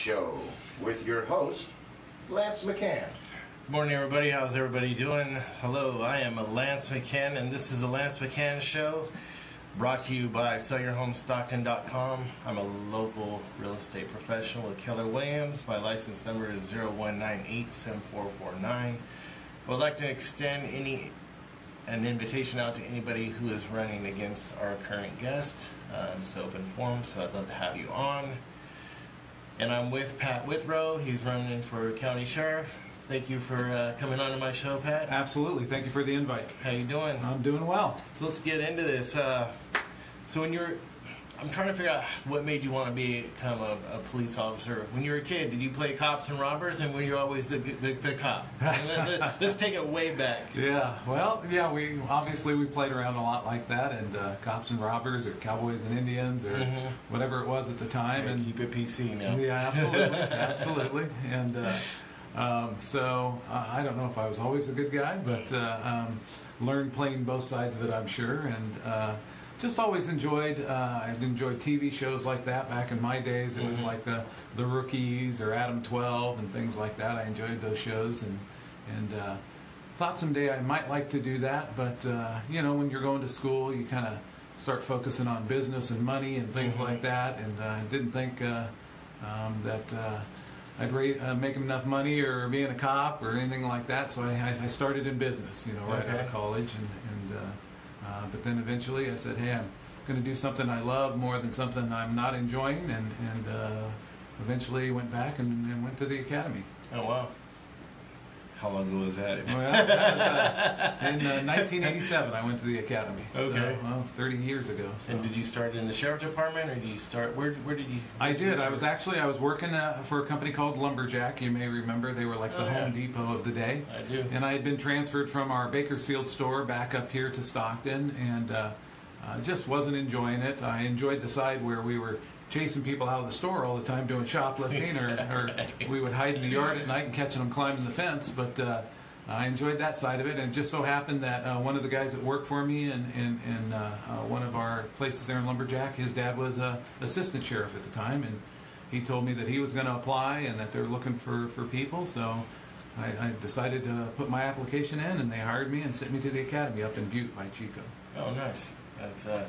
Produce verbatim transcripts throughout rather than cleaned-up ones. Show with your host, Lance McHan. Good morning, everybody. How's everybody doing? Hello, I am Lance McHan, and this is the Lance McHan Show, brought to you by Sell Your Home Stockton dot com. I'm a local real estate professional with Keller Williams. My license number is zero one nine eight seven four four nine. I would like to extend any an invitation out to anybody who is running against our current guest. Uh, it's open forum, so I'd love to have you on. And I'm with Pat Withrow. He's running for county sheriff. Thank you for uh, coming on to my show, Pat. Absolutely. Thank you for the invite. How you doing? I'm doing well. Let's get into this. Uh, so when you're, I'm trying to figure out what made you want to become a, a police officer. When you were a kid, did you play cops and robbers, and were you always the the, the cop? Let, let's take it way back. Yeah. Well, yeah. We obviously we played around a lot like that, and uh, cops and robbers, or cowboys and Indians, or mm-hmm. whatever it was at the time. And keep it P C now. Yeah, absolutely, absolutely, and. Uh, Um, so uh, I don't know if I was always a good guy, but uh, um, learned playing both sides of it, I'm sure, and uh, just always enjoyed. Uh, I'd enjoyed T V shows like that back in my days. It was like the the Rookies or Adam twelve and things like that. I enjoyed those shows and and uh, thought someday I might like to do that. But uh, you know, when you're going to school, you kind of start focusing on business and money and things mm-hmm. like that. And I uh, didn't think uh, um, that. Uh, I'd rate, uh, make enough money or being a cop or anything like that, so I, I started in business, you know, right okay. out of college, and, and uh, uh, but then eventually I said, hey, I'm going to do something I love more than something I'm not enjoying, and, and uh, eventually went back and, and went to the academy. Oh, wow. How long ago was that? Well, that was, uh, in uh, nineteen eighty-seven, I went to the academy. Okay. So, well, thirty years ago. So. And did you start in the sheriff's department, or did you start? Where? Where did you? Where I did. did I was actually I was working uh, for a company called Lumberjack. You may remember they were like the oh, Home yeah. Depot of the day. I do. And I had been transferred from our Bakersfield store back up here to Stockton, and uh, uh, just wasn't enjoying it. I enjoyed the side where we were chasing people out of the store all the time doing shoplifting, or, or we would hide in the yard at night and catching them climbing the fence, but uh, I enjoyed that side of it, and it just so happened that uh, one of the guys that worked for me in, in, in uh, uh, one of our places there in Lumberjack, his dad was an assistant sheriff at the time, and he told me that he was going to apply and that they're looking for, for people, so I, I decided to put my application in, and they hired me and sent me to the academy up in Butte by Chico. Oh, nice. That's uh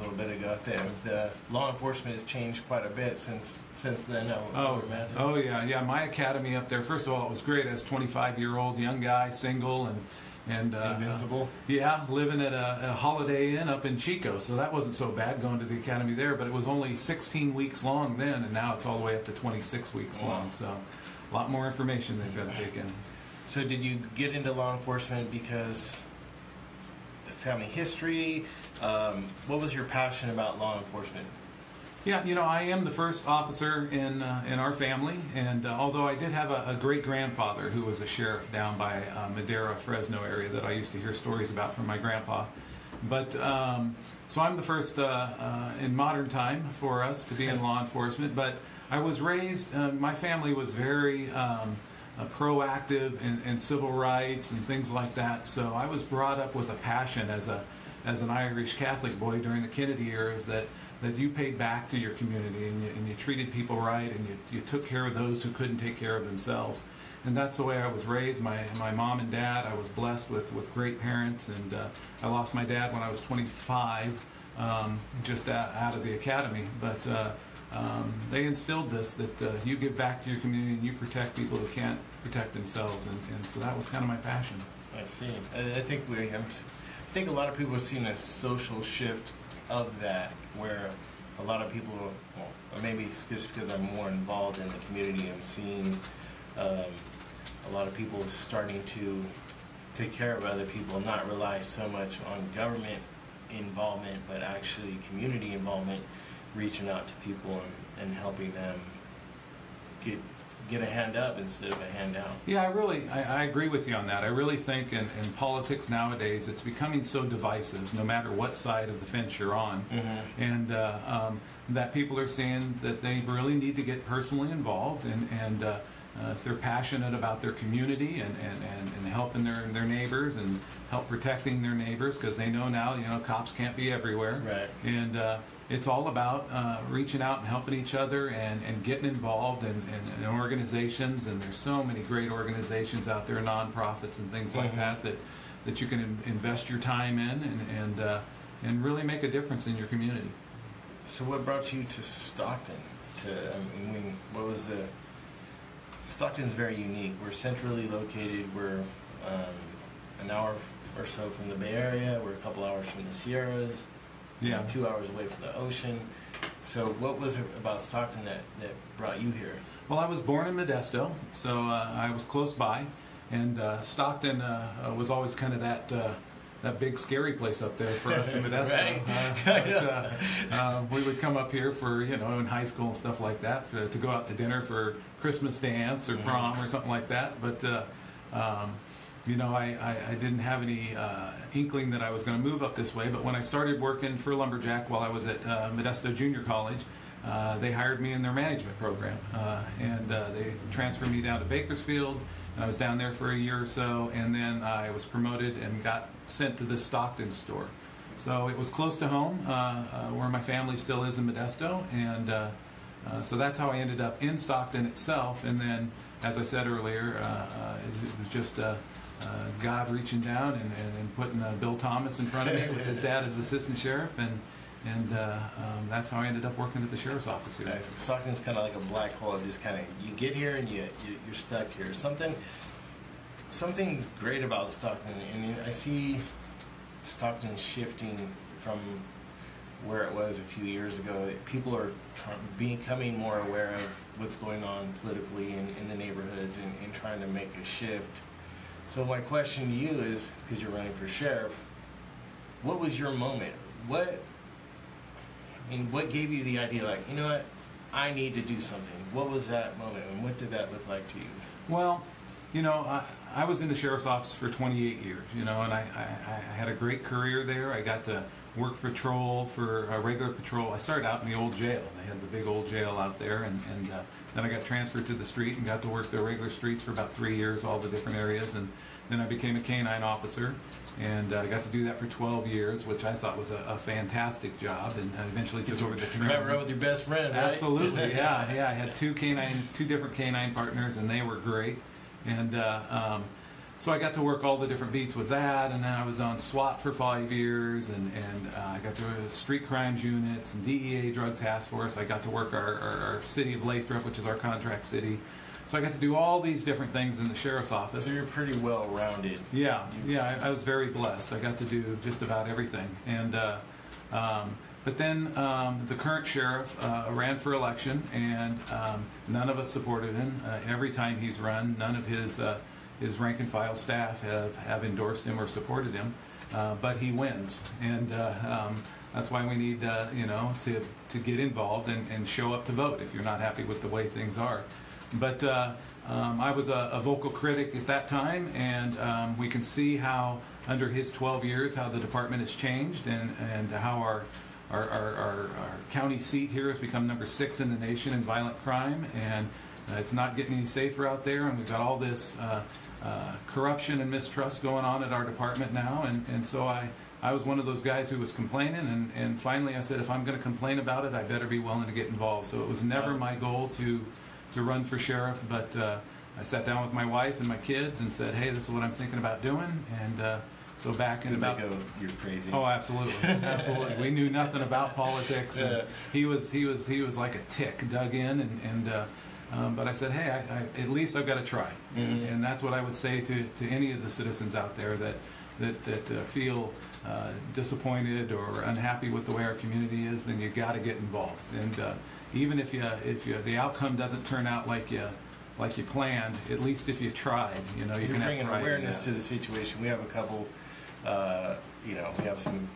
a little bit ago there. The law enforcement has changed quite a bit since since then. I oh, imagine. oh yeah, yeah. My academy up there. First of all, it was great. I was twenty-five year old young guy, single, and and uh, invincible. Uh, yeah, living at a, a Holiday Inn up in Chico, so that wasn't so bad going to the academy there. But it was only sixteen weeks long then, and now it's all the way up to twenty-six weeks wow. long. So a lot more information they've got to take in. So did you get into law enforcement because family history? Um, what was your passion about law enforcement? Yeah, you know, I am the first officer in uh, in our family, and uh, although I did have a, a great-grandfather who was a sheriff down by uh, Madera, Fresno area that I used to hear stories about from my grandpa, but um, so I'm the first uh, uh, in modern time for us to be in law enforcement, but I was raised, uh, my family was very um, Uh, proactive in, in civil rights and things like that. So I was brought up with a passion as a as an Irish Catholic boy during the Kennedy era is that, that you paid back to your community and you, and you treated people right and you, you took care of those who couldn't take care of themselves. And that's the way I was raised. My my mom and dad, I was blessed with, with great parents, and uh, I lost my dad when I was twenty-five, um, just out, out of the academy. But uh, Um, they instilled this, that uh, you give back to your community and you protect people who can't protect themselves, and, and so that was kind of my passion. I see. I, I think we, I think a lot of people have seen a social shift of that, where a lot of people, well, maybe it's just because I'm more involved in the community, I'm seeing um, a lot of people starting to take care of other people, not rely so much on government involvement, but actually community involvement, reaching out to people and, and helping them get get a hand up instead of a handout. Yeah, I really, I, I agree with you on that. I really think in, in politics nowadays, it's becoming so divisive, no matter what side of the fence you're on, mm-hmm. and uh, um, that people are saying that they really need to get personally involved, and, and uh, uh, if they're passionate about their community and, and, and, and helping their, their neighbors and help protecting their neighbors, because they know now, you know, cops can't be everywhere. Right. And, uh, it's all about uh, reaching out and helping each other and, and getting involved in, in, in organizations. And there's so many great organizations out there, nonprofits and things mm-hmm. like that, that, that you can in, invest your time in and and, uh, and really make a difference in your community. So what brought you to Stockton? To I mean, what was the Stockton's very unique. We're centrally located. We're um, an hour or so from the Bay Area. We're a couple hours from the Sierras. Yeah, two hours away from the ocean. So what was it about Stockton that, that brought you here? Well, I was born in Modesto, so uh, I was close by. And uh, Stockton uh, was always kind of that uh, that big scary place up there for us in Modesto. uh, but, uh, uh, we would come up here for, you know, in high school and stuff like that, for, to go out to dinner for Christmas dance or prom or something like that. But, uh, um, you know, I, I, I didn't have any uh, inkling that I was going to move up this way. But when I started working for Lumberjack while I was at uh, Modesto Junior College, uh, they hired me in their management program. Uh, and uh, they transferred me down to Bakersfield. I was down there for a year or so, and then I was promoted and got sent to the Stockton store. So it was close to home, uh, uh, where my family still is in Modesto, and uh, uh, so that's how I ended up in Stockton itself. And then, as I said earlier, uh, uh, it, it was just uh, uh, God reaching down and, and, and putting uh, Bill Thomas in front of me with his dad as assistant sheriff, and and uh, um, that's how I ended up working at the sheriff's office here. Right. Stockton's kind of like a black hole. Just kind of, you get here and you, you you're stuck here. Something something's great about Stockton, and I see Stockton shifting from where it was a few years ago. People are trying, becoming more aware of what's going on politically in, in the neighborhoods and, and trying to make a shift. So my question to you is, because you're running for sheriff, what was your moment? What I mean, what gave you the idea, like, you know what, I need to do something? What was that moment, and what did that look like to you? Well, you know, I, I was in the sheriff's office for twenty-eight years, you know, and I, I, I had a great career there. I got to work patrol for a regular patrol. I started out in the old jail. They had the big old jail out there, and, and uh, then I got transferred to the street and got to work the regular streets for about three years, all the different areas, and then I became a canine officer. And I uh, got to do that for twelve years, which I thought was a, a fantastic job. And I eventually took over the training. Travel around with your best friend, right? Absolutely, yeah, yeah. I had two canine, two different canine partners, and they were great. And uh, um, so I got to work all the different beats with that. And then I was on SWAT for five years, and and uh, I got to uh, street crimes units and D E A drug task force. I got to work our, our, our city of Lathrop, which is our contract city. So I got to do all these different things in the sheriff's office. So you're pretty well-rounded. Yeah, yeah, I, I was very blessed. I got to do just about everything. And uh, um, but then um, the current sheriff uh, ran for election, and um, none of us supported him. Uh, every time he's run, none of his uh, his rank-and-file staff have, have endorsed him or supported him. Uh, but he wins, and uh, um, that's why we need uh, you know to to get involved and, and show up to vote if you're not happy with the way things are. But uh, um, I was a, a vocal critic at that time, and um, we can see how, under his twelve years, how the department has changed, and, and how our our, our, our our county seat here has become number six in the nation in violent crime, and uh, it's not getting any safer out there, and we've got all this uh, uh, corruption and mistrust going on at our department now, and, and so I, I was one of those guys who was complaining, and, and finally I said, if I'm going to complain about it, I better be willing to get involved. So it was never my goal to... to run for sheriff, but uh, I sat down with my wife and my kids and said, hey, this is what I'm thinking about doing. And uh, so back in about... Go, you're crazy. Oh, absolutely. Absolutely. We knew nothing about politics. And yeah. He was he was, he was like a tick, dug in. And, and uh, um, but I said, hey, I, I, at least I've got to try. Mm-hmm. and, and that's what I would say to, to any of the citizens out there that, that, that uh, feel uh, disappointed or unhappy with the way our community is, then you got to get involved. And uh, even if you if you the outcome doesn't turn out like you like you planned, at least if you tried, you know, you You're can bringing have awareness to the situation. We have a couple, uh, you know, we have some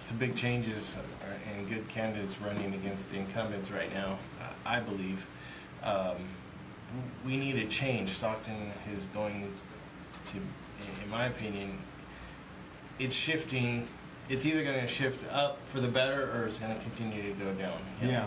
some big changes and good candidates running against the incumbents right now. I believe um, we need a change. Stockton is going to, in my opinion, it's shifting. It's either going to shift up for the better, or it's going to continue to go down. You know? Yeah.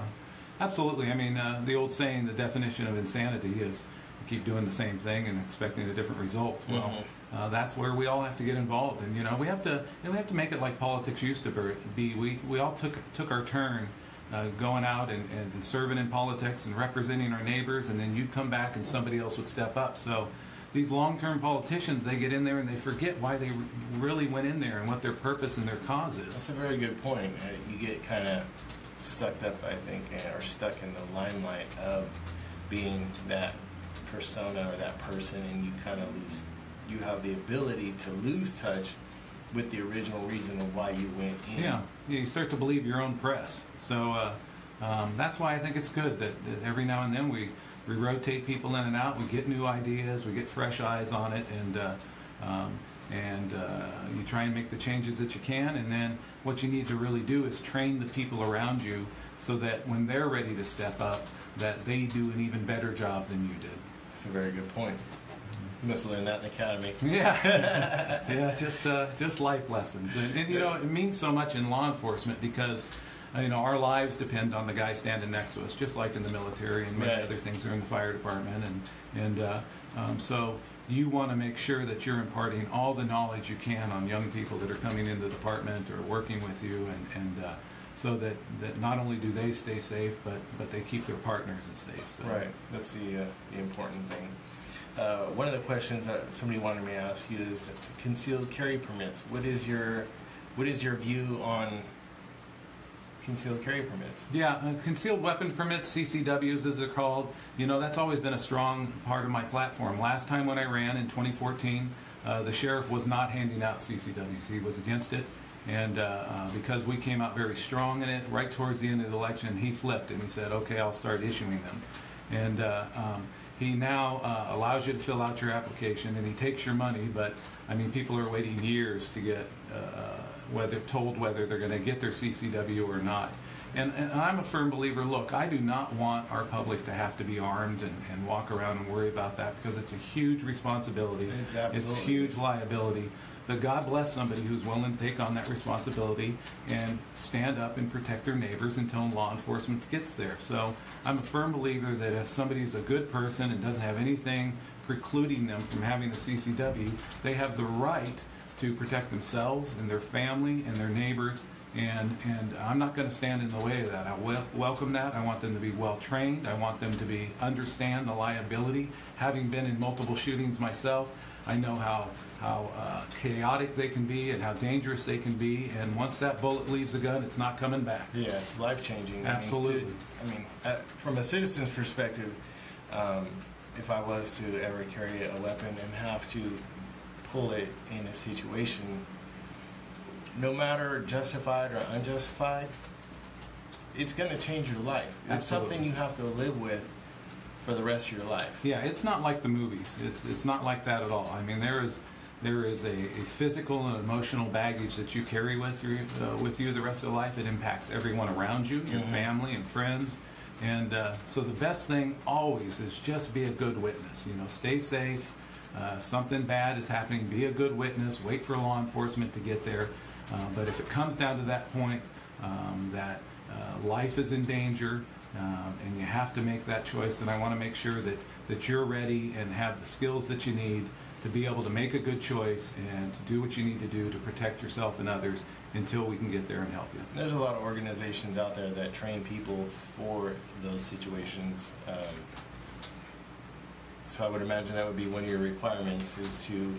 Absolutely. I mean, uh, the old saying, the definition of insanity is keep doing the same thing and expecting a different result. Well, mm-hmm. uh, that's where we all have to get involved, and you know, we have to and we have to make it like politics used to be. We we all took took our turn uh, going out and, and, and serving in politics and representing our neighbors, and then you'd come back and somebody else would step up. So these long-term politicians, they get in there and they forget why they really went in there and what their purpose and their cause is. That's a very good point. Uh, you get kind of sucked up, I think, or stuck in the limelight of being that persona or that person, and you kind of lose, you have the ability to lose touch with the original reason of why you went in. Yeah, yeah, you start to believe your own press. So uh, um, that's why I think it's good that, that every now and then we We rotate people in and out. We get new ideas. We get fresh eyes on it, and uh, um, and uh, you try and make the changes that you can. And then what you need to really do is train the people around you so that when they're ready to step up, that they do an even better job than you did. That's a very good point. You must have learned that in the academy. Yeah, yeah, just uh, just life lessons, and, and you know, it means so much in law enforcement because, you know, our lives depend on the guy standing next to us, just like in the military and many right. other things are in the fire department. And, and uh, um, so you want to make sure that you're imparting all the knowledge you can on young people that are coming into the department or working with you, and, and uh, so that, that not only do they stay safe, but, but they keep their partners safe. So. Right. That's the, uh, the important thing. Uh, one of the questions that somebody wanted me to ask you is concealed carry permits. What is your, what is your view on concealed carry permits? Yeah, uh, concealed weapon permits, C C Ws as they're called, you know, that's always been a strong part of my platform. Last time when I ran in twenty fourteen, uh, the sheriff was not handing out C C Ws. He was against it, and uh, uh, because we came out very strong in it, right towards the end of the election, he flipped and he said, okay, I'll start issuing them. And uh, um, he now uh, allows you to fill out your application, and he takes your money, but, I mean, people are waiting years to get uh, whether told whether they're going to get their C C W or not. And, and I'm a firm believer, look, I do not want our public to have to be armed and, and walk around and worry about that, because it's a huge responsibility. It's, absolutely. It's huge liability. But God bless somebody who's willing to take on that responsibility and stand up and protect their neighbors until law enforcement gets there. So I'm a firm believer that if somebody is a good person and doesn't have anything precluding them from having a C C W, they have the right to protect themselves and their family and their neighbors, and and I'm not going to stand in the way of that. I wel- welcome that. I want them to be well trained. I want them to be understand the liability. Having been in multiple shootings myself, I know how how uh, chaotic they can be and how dangerous they can be. And once that bullet leaves the gun, it's not coming back. Yeah, it's life changing. Absolutely. I mean, to, I mean uh, from a citizen's perspective, um, if I was to ever carry a weapon and have to pull it in a situation, no matter justified or unjustified, it's going to change your life. Absolutely. It's something you have to live with for the rest of your life. Yeah, it's not like the movies. It's it's not like that at all. I mean, there is there is a, a physical and emotional baggage that you carry with you uh, with you the rest of your life. It impacts everyone around you, your mm-hmm. family and friends. And uh, so the best thing always is just be a good witness. You know, stay safe. Uh, if something bad is happening, be a good witness, wait for law enforcement to get there. Uh, but if it comes down to that point, um, that uh, life is in danger, um, and you have to make that choice, then I want to make sure that, that you're ready and have the skills that you need to be able to make a good choice and to do what you need to do to protect yourself and others until we can get there and help you. There's a lot of organizations out there that train people for those situations. Um, So I would imagine that would be one of your requirements is to...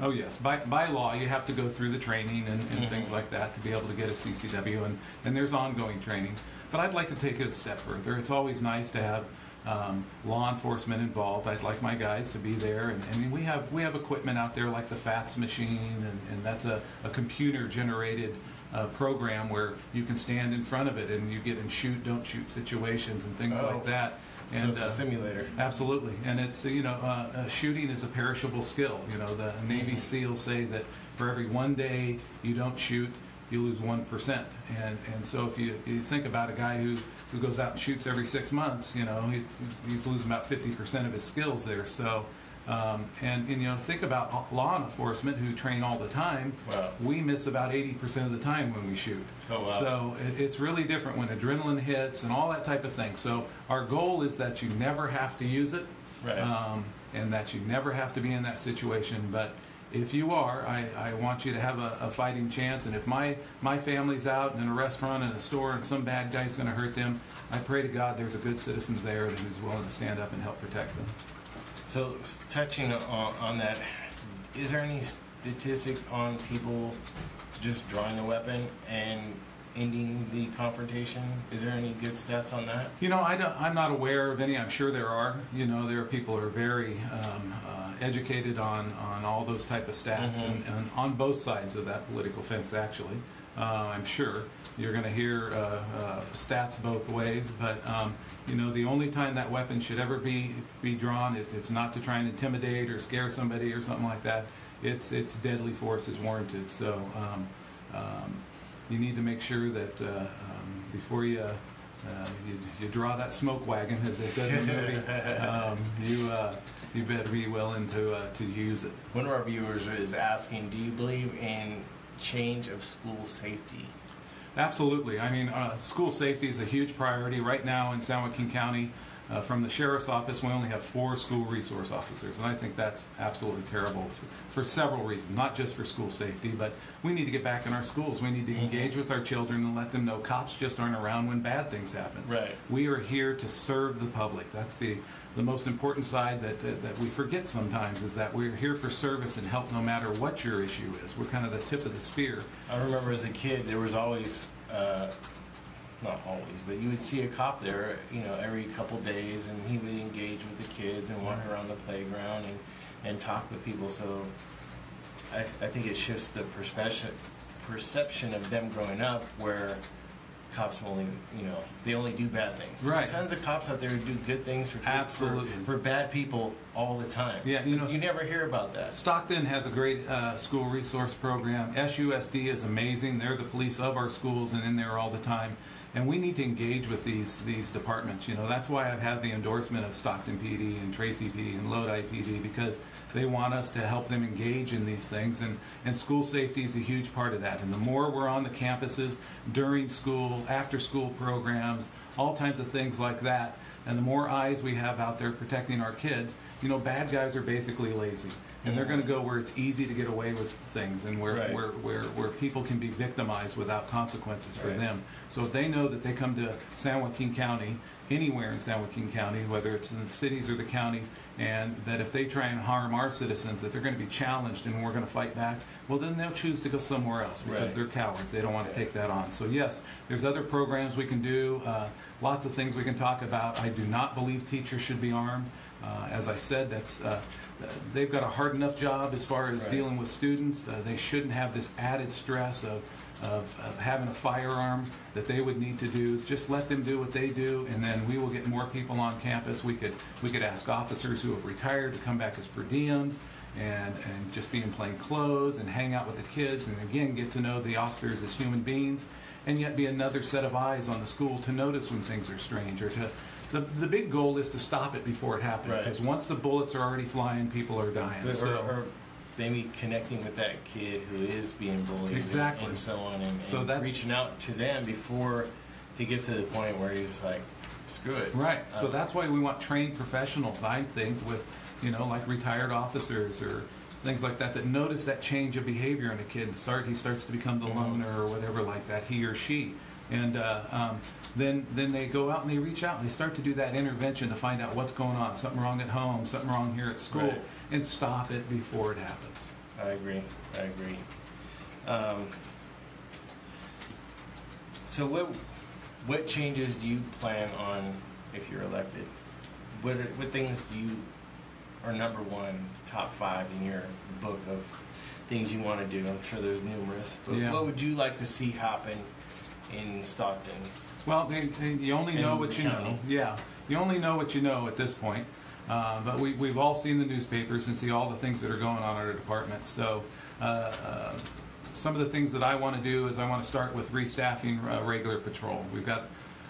Oh yes, by, by law you have to go through the training and, and mm-hmm. things like that to be able to get a C C W, and, and there's ongoing training. But I'd like to take it a step further. It's always nice to have um, law enforcement involved. I'd like my guys to be there, and, and we have we have equipment out there like the FATS machine, and, and that's a, a computer-generated uh, program where you can stand in front of it and you get in shoot, don't shoot situations and things oh. like that. And, so it's a simulator. Uh, absolutely, and it's you know uh, shooting is a perishable skill. You know, the Navy SEALs say that for every one day you don't shoot, you lose one percent. And and so if you, you think about a guy who, who goes out and shoots every six months, you know he, he's losing about fifty percent of his skills there. So um, and and you know think about law enforcement who train all the time. Wow. We miss about eighty percent of the time when we shoot. Oh, wow. So it's really different when adrenaline hits and all that type of thing. So our goal is that you never have to use it, right. um, and that you never have to be in that situation. But if you are, I, I want you to have a, a fighting chance. And if my, my family's out in a restaurant and a store and some bad guy's going to hurt them, I pray to God there's a good citizen there who's willing to stand up and help protect them. So touching on, on that, is there any statistics on people just drawing the weapon and ending the confrontation? Is there any good stats on that? You know, I don't, I'm not aware of any. I'm sure there are. You know, there are people who are very um, uh, educated on, on all those type of stats, mm-hmm. and, and on both sides of that political fence, actually. Uh, I'm sure you're going to hear uh, uh, stats both ways, but um, you know, the only time that weapon should ever be be drawn, it, it's not to try and intimidate or scare somebody or something like that. It's it's deadly force is warranted. So um, um, you need to make sure that uh, um, before you, uh, you you draw that smoke wagon, as they said in the movie, um, you. Uh, You better be willing to uh, to use it. One of our viewers is asking, do you believe in change of school safety? Absolutely. I mean, uh, school safety is a huge priority right now in San Joaquin County. Uh, from the sheriff's office, we only have four school resource officers, and I think that's absolutely terrible for, for several reasons, not just for school safety, but we need to get back in our schools. We need to mm-hmm. engage with our children and let them know cops just aren't around when bad things happen. Right. We are here to serve the public. That's the the most important side that, that, that we forget sometimes, is that we're here for service and help no matter what your issue is. We're kind of the tip of the spear. I remember as a kid, there was always... Uh, not always, but you would see a cop there, you know, every couple days, and he would engage with the kids and walk around the playground and, and talk with people. So I, I think it shifts the perception perception of them growing up, where cops only, you know, they only do bad things. Right. There's tons of cops out there who do good things for people, absolutely, for, for bad people all the time. Yeah, you know, you never hear about that. Stockton has a great uh, school resource program. S U S D is amazing. They're the police of our schools and in there all the time. And we need to engage with these these departments. You know, that's why I've had the endorsement of Stockton P D and Tracy P D and Lodi P D, because they want us to help them engage in these things. And, and school safety is a huge part of that. And the more we're on the campuses, during school, after school programs, all kinds of things like that, and the more eyes we have out there protecting our kids, you know, bad guys are basically lazy. And they're going to go where it's easy to get away with things, and where right. where, where where people can be victimized without consequences for right. them. So if they know that they come to San Joaquin County, anywhere in San Joaquin County, whether it's in the cities or the counties, and that if they try and harm our citizens, that they're going to be challenged and we're going to fight back, well, then they'll choose to go somewhere else, because right. they're cowards. They don't want to take that on. So yes, there's other programs we can do, uh, lots of things we can talk about. I do not believe teachers should be armed. Uh, as I said, that's uh, they've got a hard enough job as far as right. dealing with students. Uh, they shouldn't have this added stress of, of, of having a firearm that they would need to do. Just let them do what they do, and then we will get more people on campus. We could we could ask officers who have retired to come back as per diems, and, and just be in plain clothes and hang out with the kids, and again get to know the officers as human beings, and yet be another set of eyes on the school to notice when things are strange, or to... The, the big goal is to stop it before it happens, because right. once the bullets are already flying, people are dying. Or, so. or maybe connecting with that kid who is being bullied, exactly. and, and so on, and, so and that's, reaching out to them before he gets to the point where he's like, screw it. Right. Um, so that's why we want trained professionals, I think, with, you know, like retired officers or things like that, that notice that change of behavior in a kid. Start, he starts to become the loner or whatever like that, he or she. And uh, um, then then they go out and they reach out and they start to do that intervention to find out what's going on, something wrong at home, something wrong here at school, right. and stop it before it happens. I agree. I agree. Um, so what what changes do you plan on if you're elected? What are, what things do you are number one, top five in your book of things you want to do? I'm sure there's numerous. But yeah. What would you like to see happen in Stockton? Well, they, they, you only know what you know. Yeah, you only know what you know at this point. Uh, but we, we've all seen the newspapers and see all the things that are going on in our department. So uh, uh, some of the things that I want to do is I want to start with restaffing uh, regular patrol. We've got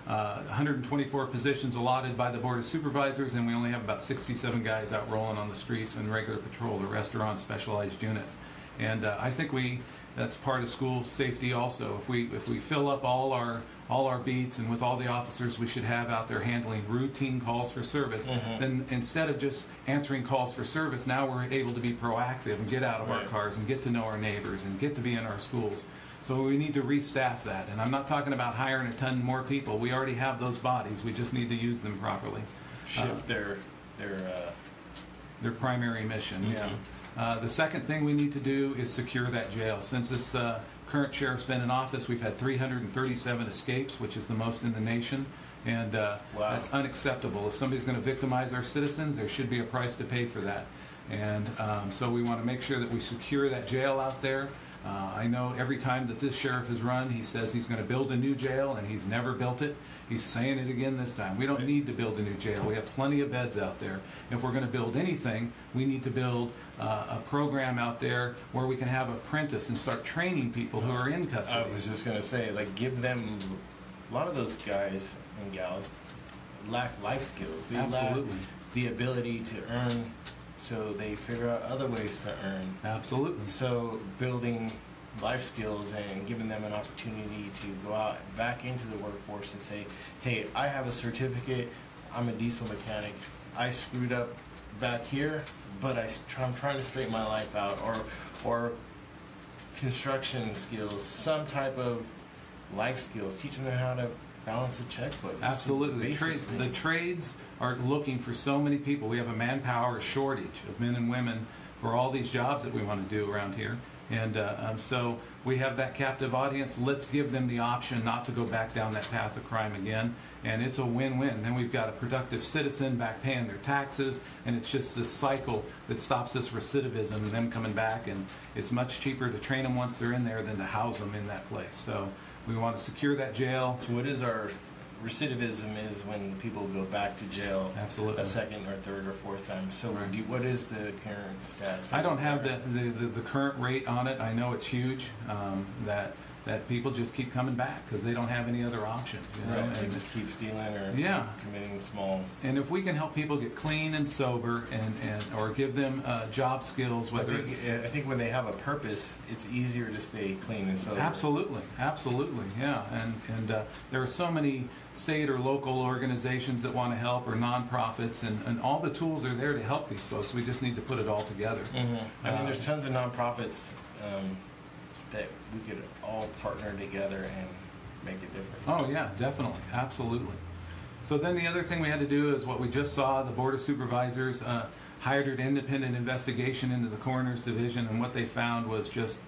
uh, one hundred twenty-four positions allotted by the Board of Supervisors, and we only have about sixty-seven guys out rolling on the streets in regular patrol, the restaurant specialized units. And uh, I think we that's part of school safety also. If we if we fill up all our all our beats and with all the officers we should have out there handling routine calls for service, mm-hmm. then instead of just answering calls for service, now we're able to be proactive and get out of right. our cars and get to know our neighbors and get to be in our schools. So we need to restaff that. And I'm not talking about hiring a ton more people. We already have those bodies. We just need to use them properly. Shift uh, their their uh... their primary mission. Mm-hmm. Yeah. Uh, the second thing we need to do is secure that jail. Since this uh, current sheriff's been in office, we've had three hundred thirty-seven escapes, which is the most in the nation, and uh, wow. that's unacceptable. If somebody's going to victimize our citizens, there should be a price to pay for that. And um, so we want to make sure that we secure that jail out there. Uh, I know every time that this sheriff is run, he says he's going to build a new jail, and he's never built it. He's saying it again this time. We don't need to build a new jail. We have plenty of beds out there. If we're going to build anything, we need to build uh, a program out there where we can have apprentice and start training people who are in custody. I was just going to say, like, give them, a lot of those guys and gals lack life skills. They Absolutely. lack the ability to earn. So they figure out other ways to earn. Absolutely. So building life skills and giving them an opportunity to go out back into the workforce and say, hey, I have a certificate, I'm a diesel mechanic, I screwed up back here, but I, I'm trying to straighten my life out, or, or construction skills, some type of life skills, teaching them how to balance a checkbook. Absolutely. The, tra- the trades are looking for so many people. We have a manpower shortage of men and women for all these jobs that we want to do around here. And uh, um, so we have that captive audience. Let's give them the option not to go back down that path of crime again. And it's a win-win. Then we've got a productive citizen back paying their taxes. And it's just this cycle that stops this recidivism and them coming back. And it's much cheaper to train them once they're in there than to house them in that place. So we want to secure that jail. So what is our recidivism is when people go back to jail Absolutely. a second or third or fourth time. So right. do, what is the current stats? I don't have the, the, the current rate on it. I know it's huge, um, that that people just keep coming back because they don't have any other option. You know? Right. They and just keep stealing or yeah. committing small. And if we can help people get clean and sober and, and or give them uh, job skills, whether I think, it's... I think when they have a purpose, it's easier to stay clean and sober. Absolutely. Absolutely. Yeah. And, and uh, there are so many state or local organizations that want to help, or nonprofits, and, and all the tools are there to help these folks. We just need to put it all together. Mm-hmm. I mean, there's tons of nonprofits um, that we could all partner together and make a difference. Oh yeah, definitely, absolutely. So then the other thing we had to do is what we just saw, the Board of Supervisors uh, hired an independent investigation into the Coroner's Division, and what they found was just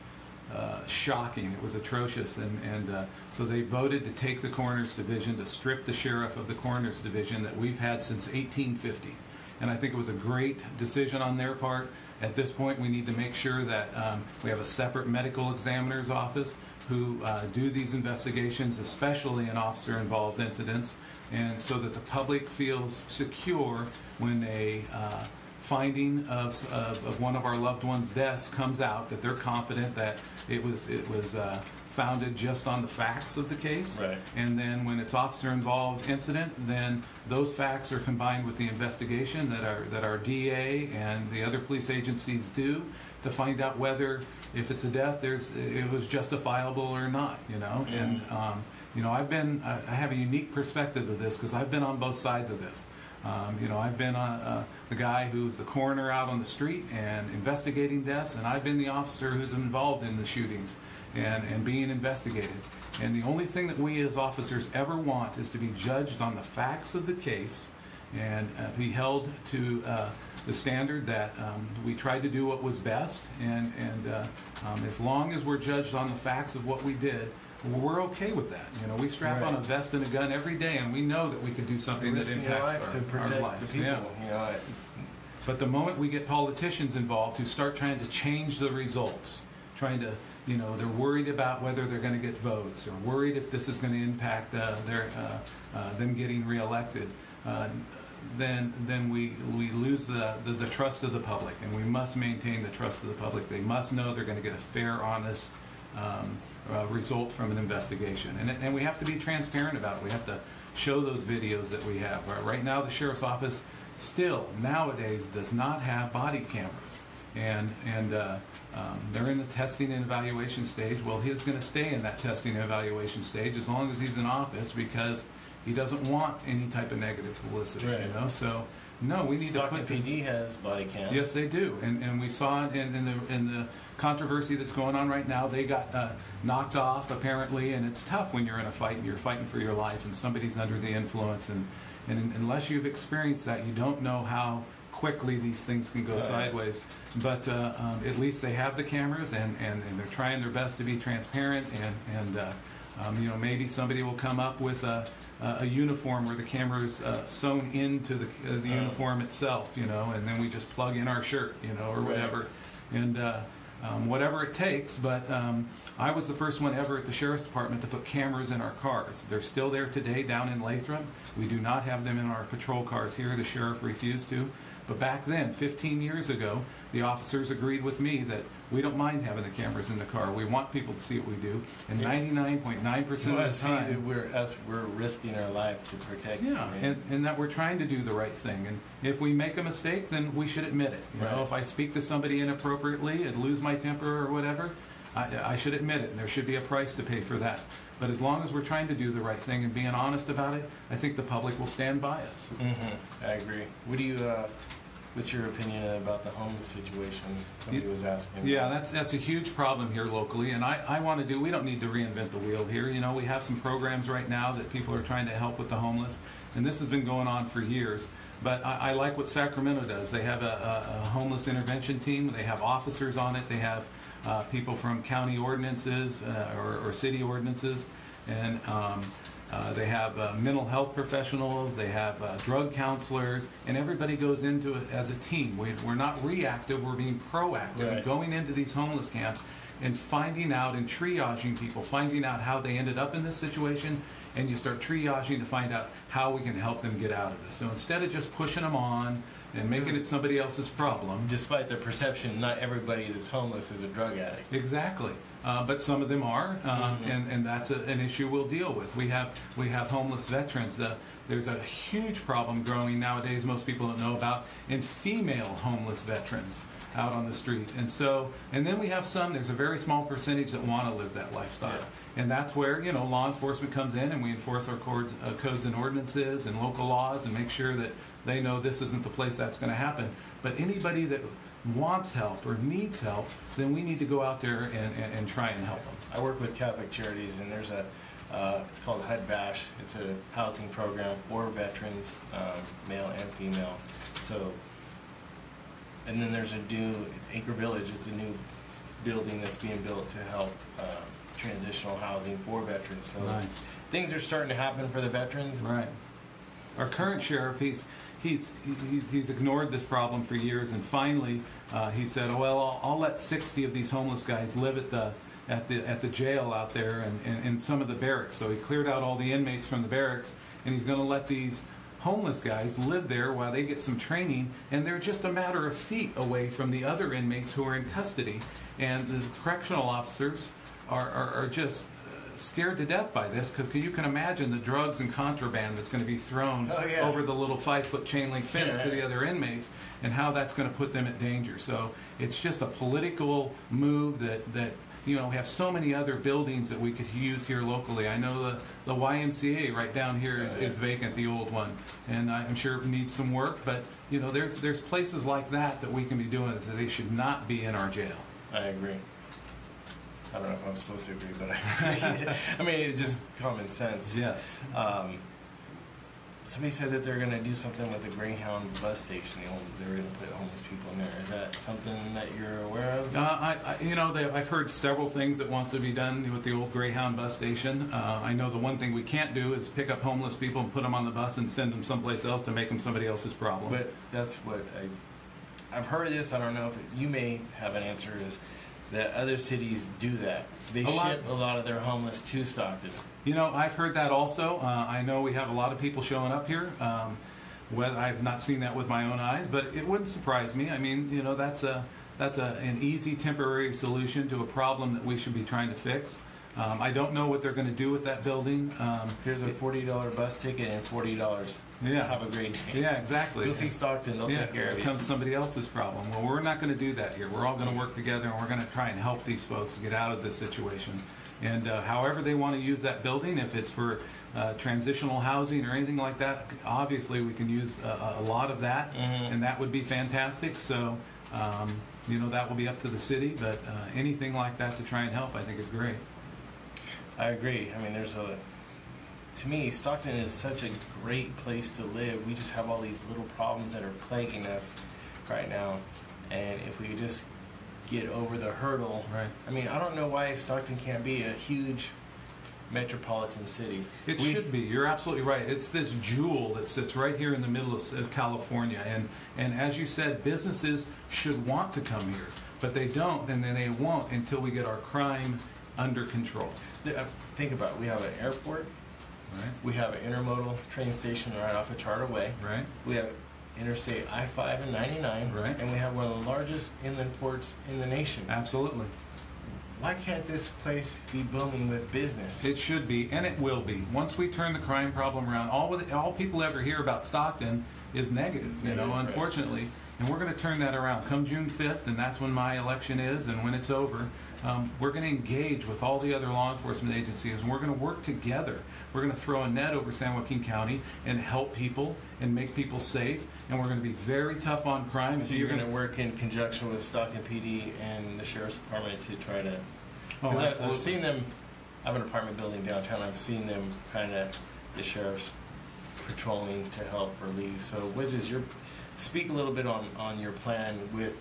uh, shocking. It was atrocious, and, and uh, so they voted to take the Coroner's Division, to strip the sheriff of the Coroner's Division that we've had since eighteen fifty. And I think it was a great decision on their part. At this point, we need to make sure that um, we have a separate medical examiner's office who uh, do these investigations, especially in officer-involved incidents, and so that the public feels secure when a uh, finding of, of, of one of our loved ones' deaths comes out, that they're confident that it was, it was uh, founded just on the facts of the case, right. and then when it's officer-involved incident, then those facts are combined with the investigation that our that our D A and the other police agencies do to find out whether, if it's a death, there's it was justifiable or not. You know, mm-hmm. and um, you know, I've been I have a unique perspective of this because I've been on both sides of this. Um, you know, I've been on, uh, the guy who's the coroner out on the street and investigating deaths, and I've been the officer who's involved in the shootings. And, and being investigated. And the only thing that we as officers ever want is to be judged on the facts of the case and uh, be held to uh, the standard that um, we tried to do what was best. And, and uh, um, as long as we're judged on the facts of what we did, we're okay with that. You know, we strap right. on a vest and a gun every day, and we know that we can do something that impacts our, our lives. The people. Yeah. You know, it's, but the moment we get politicians involved who start trying to change the results, trying to You know, they're worried about whether they're going to get votes, or worried if this is going to impact uh, their uh, uh, them getting reelected. Uh, then, then we we lose the, the the trust of the public, and we must maintain the trust of the public. They must know they're going to get a fair, honest um, uh, result from an investigation, and and we have to be transparent about it. We have to show those videos that we have. Right now, the sheriff's office still nowadays does not have body cameras. and and uh, um, they're in the testing and evaluation stage. Well, he's going to stay in that testing and evaluation stage as long as he's in office, because he doesn't want any type of negative publicity, right. you know. So no, we need Stockton to put Stockton P D has body cams. Yes, they do, and and we saw it in, in the in the controversy that's going on right now. They got uh, knocked off apparently, and it's tough when you're in a fight and you're fighting for your life, and somebody's under the influence, and and unless you've experienced that, you don't know how quickly these things can go right. sideways. But uh, um, at least they have the cameras, and, and and they're trying their best to be transparent, and and uh, um, you know, maybe somebody will come up with a. Uh, a uniform where the camera's uh, sewn into the, uh, the uniform itself, you know, and then we just plug in our shirt, you know, or right. whatever, and uh, um, whatever it takes. But um, I was the first one ever at the Sheriff's Department to put cameras in our cars. They're still there today down in Lathrop. We do not have them in our patrol cars here. The sheriff refused to. But back then, fifteen years ago, the officers agreed with me that we don't mind having the cameras in the car. We want people to see what we do. And ninety-nine point nine percent of the time, that we're us we're risking our life to protect. Yeah, you, and, and that we're trying to do the right thing. And if we make a mistake, then we should admit it. You right. know, if I speak to somebody inappropriately and lose my temper or whatever, I, I should admit it. And there should be a price to pay for that. But as long as we're trying to do the right thing and being honest about it, I think the public will stand by us. Mm-hmm. I agree. What do you? Uh, what's your opinion about the homeless situation? Somebody was asking. Yeah, that's that's a huge problem here locally, and I, I want to do. We don't need to reinvent the wheel here. You know, we have some programs right now that people are trying to help with the homeless, and this has been going on for years. But I, I like what Sacramento does. They have a, a, a homeless intervention team. They have officers on it. They have. Uh, people from county ordinances uh, or, or city ordinances, and um, uh, they have uh, mental health professionals, they have uh, drug counselors, and everybody goes into it as a team. We, we're not reactive, we're being proactive, right. going into these homeless camps and finding out and triaging people, finding out how they ended up in this situation, and you start triaging to find out how we can help them get out of this. So instead of just pushing them on, and making it somebody else's problem. Despite the perception, not everybody that's homeless is a drug addict. Exactly. Uh, but some of them are, um, mm-hmm. and, and that's a, an issue we'll deal with. We have we have homeless veterans. The, there's a huge problem growing nowadays most people don't know about in female homeless veterans out on the street. And so, and then we have some, there's a very small percentage that want to live that lifestyle. Yeah. And that's where, you know, law enforcement comes in, and we enforce our codes, uh, codes and ordinances and local laws, and make sure that they know this isn't the place that's going to happen. But anybody that wants help or needs help, then we need to go out there and, and, and try and help them. I work with Catholic Charities, and there's a, uh, it's called H U D Bash. It's a housing program for veterans, um, male and female. So, and then there's a new, Anchor Village, it's a new building that's being built to help um, transitional housing for veterans. So nice. Things are starting to happen for the veterans. Right. Our current sheriff, he's he's he's, he's ignored this problem for years, and finally uh, he said, oh, well, I'll, I'll let sixty of these homeless guys live at the at the at the jail out there, and, and, and some of the barracks. So he cleared out all the inmates from the barracks, and he's going to let these homeless guys live there while they get some training, and they're just a matter of feet away from the other inmates who are in custody. And the correctional officers are, are, are just scared to death by this, because you can imagine the drugs and contraband that's going to be thrown oh, yeah. over the little five-foot chain link fence yeah. to the other inmates, and how that's going to put them at danger. So it's just a political move that that you know, we have so many other buildings that we could use here locally. I know the, the Y M C A right down here is, is vacant, the old one, and I'm sure it needs some work. But, you know, there's there's places like that that we can be doing it, that they should not be in our jail. I agree. I don't know if I'm supposed to agree, but I agree. I mean, it's just common sense. Yes. Um, somebody said that they're going to do something with the Greyhound bus station. They're going to put homeless people in there. Is that something that you're aware of? Uh, I, I, you know, they, I've heard several things that want to be done with the old Greyhound bus station. Uh, I know the one thing we can't do is pick up homeless people and put them on the bus and send them someplace else to make them somebody else's problem. But that's what I, I've heard of this. I don't know if it, you may have an answer. Is that other cities do that? They a ship lot, a lot of their homeless to Stockton. You know, I've heard that also. Uh, I know we have a lot of people showing up here. Um, well, I've not seen that with my own eyes, but it wouldn't surprise me. I mean, you know, that's a that's a, an easy temporary solution to a problem that we should be trying to fix. Um, I don't know what they're going to do with that building. Um, Here's a forty dollar bus ticket and forty dollars. Yeah. Have a great day. Yeah, exactly. You'll see Stockton. They'll yeah, take care of it. It becomes somebody else's problem. Well, we're not going to do that here. We're all going to work together, and we're going to try and help these folks get out of this situation. And uh, however they want to use that building, if it's for uh, transitional housing or anything like that, obviously we can use a, a lot of that, mm-hmm. and that would be fantastic. So, um, you know, that will be up to the city, but uh, anything like that to try and help, I think, is great. I agree. I mean, there's a, to me, Stockton is such a great place to live. We just have all these little problems that are plaguing us right now, and if we could just get over the hurdle. Right. I mean, I don't know why Stockton can't be a huge metropolitan city. It we, should be. You're absolutely right. It's this jewel that sits right here in the middle of California, and and as you said, businesses should want to come here, but they don't, and then they won't until we get our crime under control. Think about it. We have an airport. Right. We have an intermodal train station right off of Charter Way. Right. We have Interstate I five and ninety-nine. Right. And we have one of the largest inland ports in the nation. Absolutely. Why can't this place be booming with business? It should be, and it will be. Once we turn the crime problem around, all all people ever hear about Stockton is negative, you know, unfortunately. And we're going to turn that around. Come June fifth, and that's when my election is, and when it's over, um, we're going to engage with all the other law enforcement agencies, and we're going to work together. We're going to throw a net over San Joaquin County and help people and make people safe, and we're going to be very tough on crime. So, so you're going to work in conjunction with Stockton P D and the Sheriff's Department to try to... Oh, I've, I've seen them... I have an apartment building downtown. I've seen them kind of, the Sheriff's patrolling to help relieve. So what is your... Speak a little bit on, on your plan with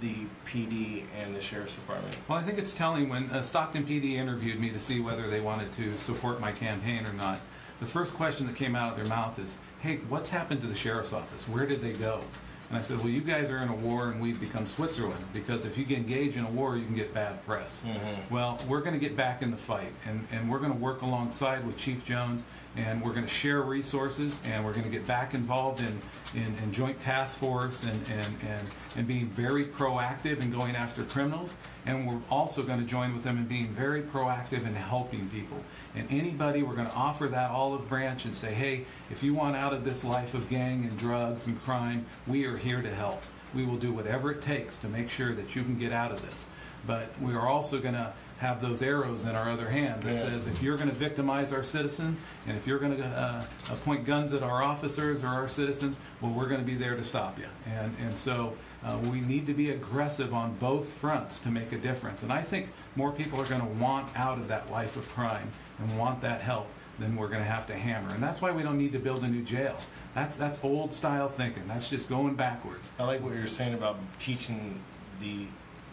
the P D and the Sheriff's Department. Well, I think it's telling when uh, Stockton P D interviewed me to see whether they wanted to support my campaign or not. The first question that came out of their mouth is, hey, what's happened to the Sheriff's Office? Where did they go? And I said, well, you guys are in a war and we've become Switzerland, because if you engage in a war, you can get bad press. Mm-hmm. Well, we're going to get back in the fight, and, and we're going to work alongside with Chief Jones, and we're going to share resources, and we're going to get back involved in, in, in joint task force and, and, and, and being very proactive in going after criminals. And we're also going to join with them in being very proactive in helping people. And anybody, we're going to offer that olive branch and say, hey, if you want out of this life of gang and drugs and crime, we are here to help. We will do whatever it takes to make sure that you can get out of this. But we are also going to have those arrows in our other hand that yeah. says if you're going to victimize our citizens, and if you're going to uh, point guns at our officers or our citizens, well, we're going to be there to stop you. And, and so uh, we need to be aggressive on both fronts to make a difference. And I think more people are going to want out of that life of crime and want that help than we're going to have to hammer. And that's why we don't need to build a new jail. That's, that's old style thinking. That's just going backwards. I like what you're saying about teaching the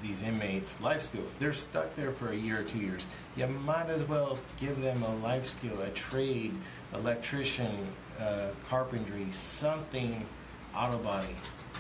these inmates life skills. They're stuck there for a year or two years. You might as well give them a life skill, a trade, electrician, uh, carpentry, something, auto body.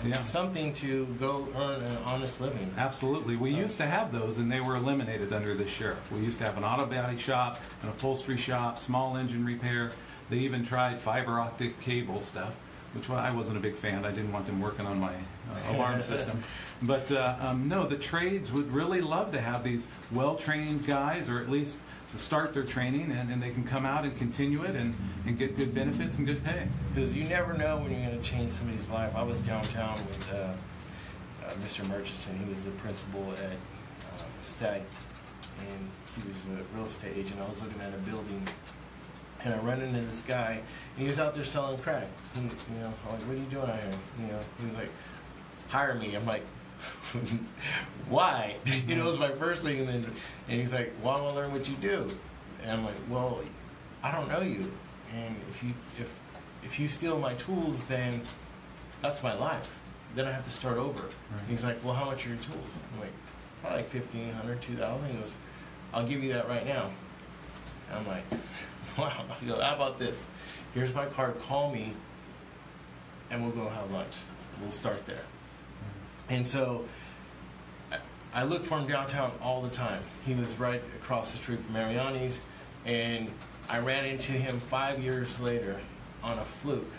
Yeah. Something to go earn an honest living. Absolutely. We um, used to have those, and they were eliminated under the sheriff. We used to have an auto body shop, an upholstery shop, small engine repair. They even tried fiber optic cable stuff, which I wasn't a big fan. I didn't want them working on my uh, alarm system. But uh, um, no, the trades would really love to have these well-trained guys, or at least start their training, and, and they can come out and continue it and, and get good benefits and good pay. Because you never know when you're going to change somebody's life. I was downtown with uh, uh, Mister Murchison. He was the principal at uh, Stag, and he was a real estate agent. I was looking at a building, and I run into this guy, and he was out there selling crack. He, you know, I'm like, what are you doing out here? You know, he was like, hire me. I'm like, why? You know, it was my first thing, and then and he's like, well, I want to learn what you do. And I'm like, well, I don't know you, and if you if if you steal my tools, then that's my life. Then I have to start over. Right. He's like, well, how much are your tools? I'm like, probably like fifteen hundred, two thousand. He goes, I'll give you that right now. And I'm like, wow. I go, how about this? Here's my card. Call me, and we'll go have lunch. We'll start there. And so I, I look for him downtown all the time. He was right across the street from Mariani's, and I ran into him five years later on a fluke.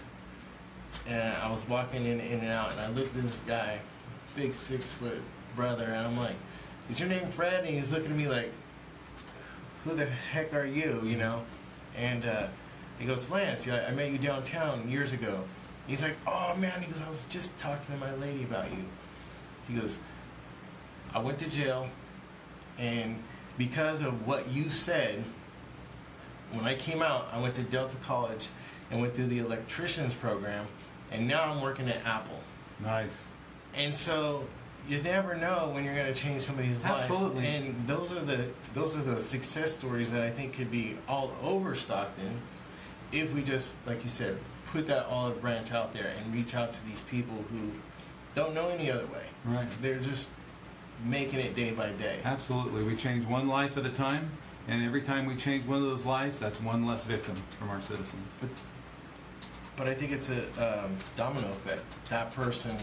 And I was walking in, in and out, and I looked at this guy, big six foot brother, and I'm like, is your name Fred? And he's looking at me like, who the heck are you, you know? And uh, he goes, Lance, I met you downtown years ago. He's like, oh, man, he goes, I was just talking to my lady about you. He goes, I went to jail, and because of what you said, when I came out, I went to Delta College and went through the electrician's program, and now I'm working at Apple. Nice. And so you never know when you're going to change somebody's Absolutely. life. Absolutely. And those are the those are the success stories that I think could be all over Stockton if we just, like you said, put that olive branch out there and reach out to these people who don't know any other way. Right. They're just making it day by day. Absolutely. We change one life at a time, and every time we change one of those lives, that's one less victim from our citizens. But, but I think it's a um, domino effect. That person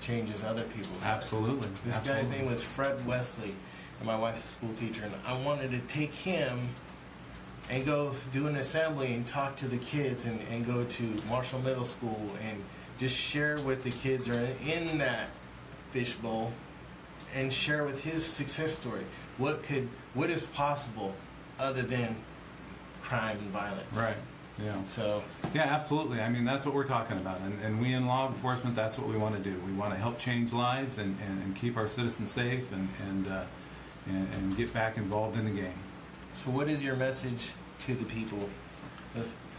changes other people's Absolutely. lives. This Absolutely. guy's name was Fred Wesley, and my wife's a school teacher, and I wanted to take him and go do an assembly and talk to the kids and, and go to Marshall Middle School and just share with the kids that are in that fishbowl and share with his success story. What could, what is possible other than crime and violence? Right. Yeah. So. Yeah, absolutely. I mean, that's what we're talking about. And, and we in law enforcement, that's what we want to do. We want to help change lives and, and, and keep our citizens safe and, and, uh, and, and get back involved in the game. So what is your message to the people?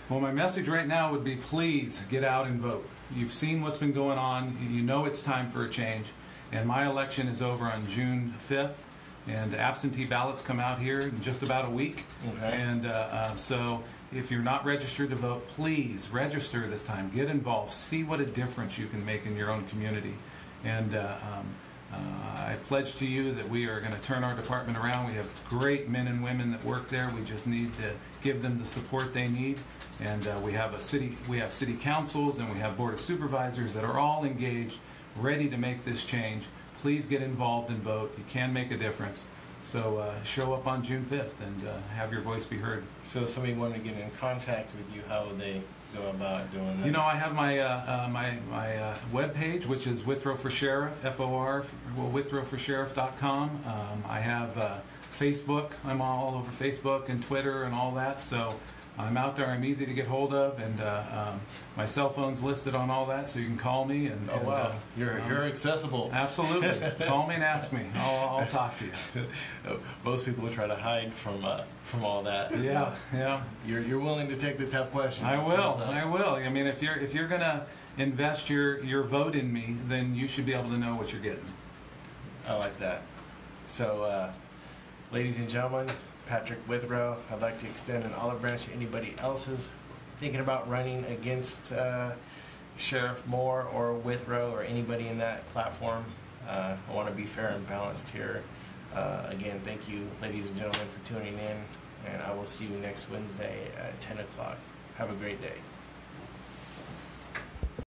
Well, my message right now would be, please get out and vote. You've seen what's been going on. You know it's time for a change. And my election is over on June fifth. And absentee ballots come out here in just about a week. Okay. And uh, uh, so if you're not registered to vote, please register this time. Get involved. See what a difference you can make in your own community. And uh, um, Uh, I pledge to you that we are going to turn our department around. We have great men and women that work there. We just need to give them the support they need. And uh, we have a city, we have city councils, and we have board of supervisors that are all engaged, ready to make this change. Please get involved and vote. You can make a difference. So uh, show up on June fifth and uh, have your voice be heard. So if somebody wanted to get in contact with you, how would they go about doing that? You know, I have my uh, uh, my my uh, webpage, which is Withrow for Sheriff, F O R, well, Withrow for Sheriff dot com. Um, I have uh, Facebook. I'm all over Facebook and Twitter and all that. So I'm out there. I'm easy to get hold of, and uh, um, my cell phone's listed on all that, so you can call me. And, oh, and, wow. Uh, you're, um, you're accessible. Absolutely. Call me and ask me. I'll, I'll talk to you. Most people try to hide from uh, from all that. Yeah, yeah. You're, you're willing to take the tough questions. I will. I will. I mean, if you're, if you're going to invest your, your vote in me, then you should be able to know what you're getting. I like that. So, uh, ladies and gentlemen, Patrick Withrow, I'd like to extend an olive branch to anybody else's thinking about running against uh, Sheriff Moore or Withrow or anybody in that platform. Uh, I want to be fair and balanced here. Uh, again, thank you, ladies and gentlemen, for tuning in, and I will see you next Wednesday at ten o'clock. Have a great day.